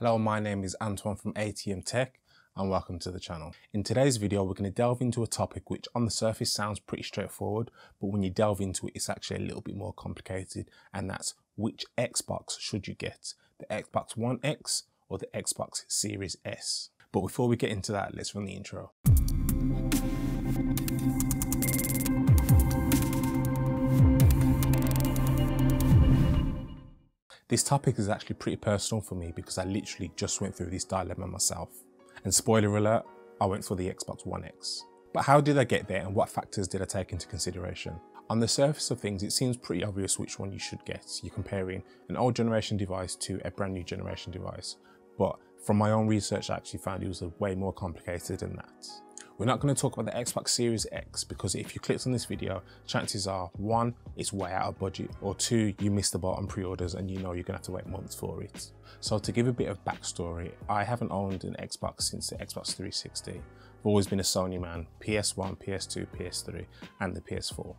Hello, my name is Antoine from ATM Tech and welcome to the channel. In today's video, we're going to delve into a topic which on the surface sounds pretty straightforward, but when you delve into it, it's actually a little bit more complicated, and that's which Xbox should you get, the Xbox One X or the Xbox Series S. But before we get into that, let's run the intro. This topic is actually pretty personal for me because I literally just went through this dilemma myself. And spoiler alert, I went for the Xbox One X. But how did I get there and what factors did I take into consideration? On the surface of things, it seems pretty obvious which one you should get. You're comparing an old generation device to a brand new generation device. But from my own research, I actually found it was way more complicated than that. We're not going to talk about the Xbox Series X because if you clicked on this video, chances are 1, it's way out of budget, or 2, you missed the boat on pre-orders and you know you're going to have to wait months for it. So to give a bit of backstory, I haven't owned an Xbox since the Xbox 360. I've always been a Sony man, PS1, PS2, PS3 and the PS4.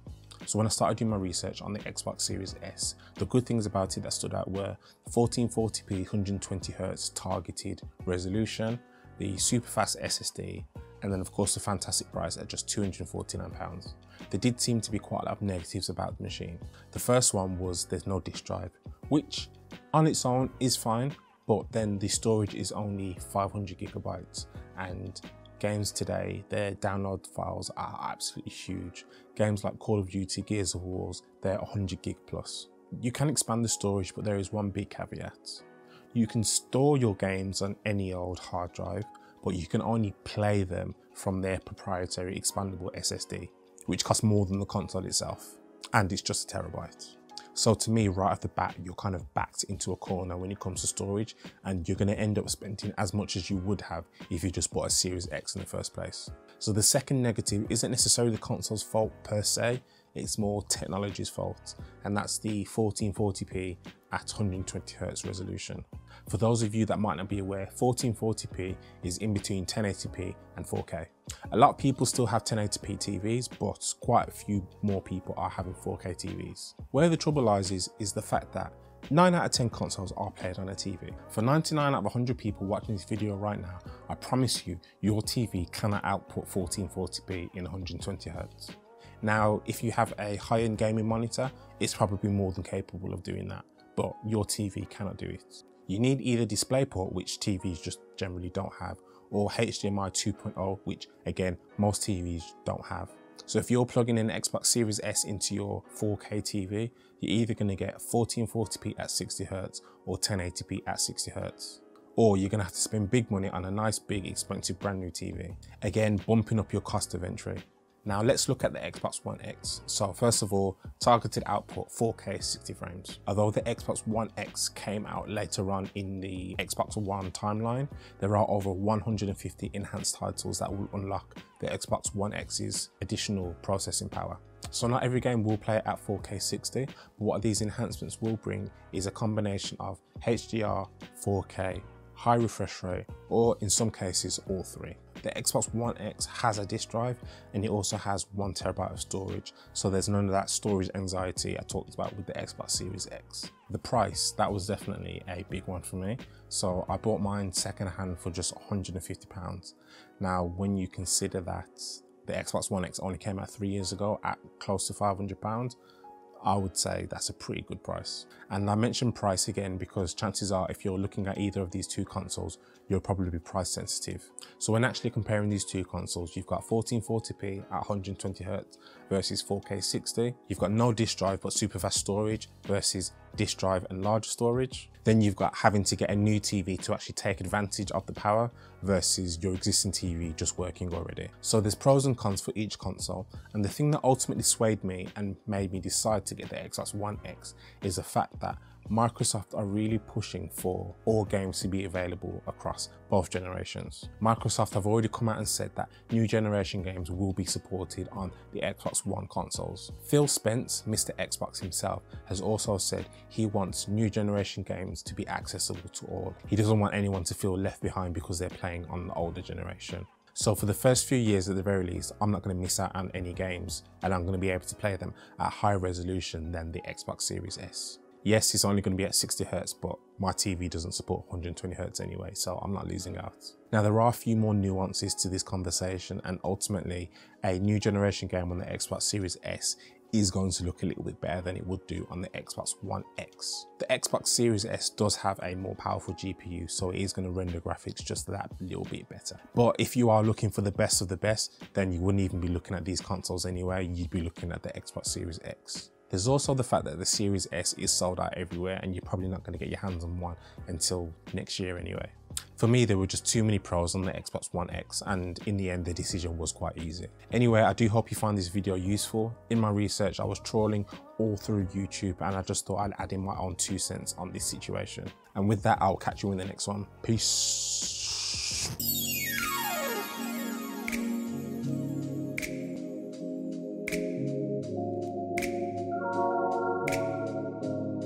So when I started doing my research on the Xbox Series S, the good things about it that stood out were 1440p 120Hz targeted resolution, the super fast SSD, and then of course the fantastic price at just £249. There did seem to be quite a lot of negatives about the machine. The first one was there's no disk drive, which on its own is fine, but then the storage is only 500 GB, and games today, their download files are absolutely huge. Games like Call of Duty, Gears of Wars, they're 100 gig plus. You can expand the storage, but there is one big caveat. You can store your games on any old hard drive, but you can only play them from their proprietary expandable SSD, which costs more than the console itself, and it's just a terabyte. So to me, right off the bat, you're kind of backed into a corner when it comes to storage, and you're going to end up spending as much as you would have if you just bought a Series X in the first place. So the second negative isn't necessarily the console's fault per se, it's more technology's fault, and that's the 1440p at 120Hz resolution. For those of you that might not be aware, 1440p is in between 1080p and 4K. A lot of people still have 1080p TVs, but quite a few more people are having 4K TVs. Where the trouble lies is the fact that 9 out of 10 consoles are played on a TV. For 99 out of 100 people watching this video right now, I promise you, your TV cannot output 1440p in 120Hz. Now, if you have a high-end gaming monitor, it's probably more than capable of doing that, but your TV cannot do it. You need either DisplayPort, which TVs just generally don't have, or HDMI 2.0, which again, most TVs don't have. So if you're plugging an Xbox Series S into your 4K TV, you're either going to get 1440p at 60Hz or 1080p at 60Hz. Or you're going to have to spend big money on a nice, big, expensive brand new TV. Again, bumping up your cost of entry. Now let's look at the Xbox One X. So first of all, targeted output 4K 60 frames. Although the Xbox One X came out later on in the Xbox One timeline, there are over 150 enhanced titles that will unlock the Xbox One X's additional processing power. So not every game will play at 4K 60, but what these enhancements will bring is a combination of HDR, 4K, high refresh rate, or in some cases, all three. The Xbox One X has a disk drive and it also has 1 terabyte of storage, so there's none of that storage anxiety I talked about with the Xbox Series X. The price, that was definitely a big one for me. So I bought mine secondhand for just £150. Now, when you consider that the Xbox One X only came out 3 years ago at close to £500, I would say that's a pretty good price. And I mentioned price again because chances are if you're looking at either of these two consoles, you'll probably be price sensitive. So when actually comparing these two consoles, you've got 1440p at 120Hz versus 4K 60. You've got no disk drive but super fast storage versus disk drive and large storage. Then you've got having to get a new TV to actually take advantage of the power versus your existing TV just working already. So there's pros and cons for each console, and the thing that ultimately swayed me and made me decide to get the Xbox One X is the fact that Microsoft are really pushing for all games to be available across both generations. Microsoft have already come out and said that new generation games will be supported on the Xbox One consoles. Phil Spencer, Mr. Xbox himself, has also said he wants new generation games to be accessible to all. He doesn't want anyone to feel left behind because they're playing on the older generation. So for the first few years at the very least, I'm not going to miss out on any games and I'm going to be able to play them at higher resolution than the Xbox Series S. Yes, it's only going to be at 60 Hertz, but my TV doesn't support 120 Hertz anyway, so I'm not losing out. Now, there are a few more nuances to this conversation, and ultimately a new generation game on the Xbox Series S is going to look a little bit better than it would do on the Xbox One X. The Xbox Series S does have a more powerful GPU, so it is going to render graphics just that little bit better. But if you are looking for the best of the best, then you wouldn't even be looking at these consoles anyway, you'd be looking at the Xbox Series X. There's also the fact that the Series S is sold out everywhere and you're probably not going to get your hands on one until next year anyway. For me, there were just too many pros on the Xbox One X, and in the end the decision was quite easy. Anyway, I do hope you find this video useful. In my research, I was trawling all through YouTube and I just thought I'd add in my own 2 cents on this situation. And with that, I'll catch you in the next one. Peace.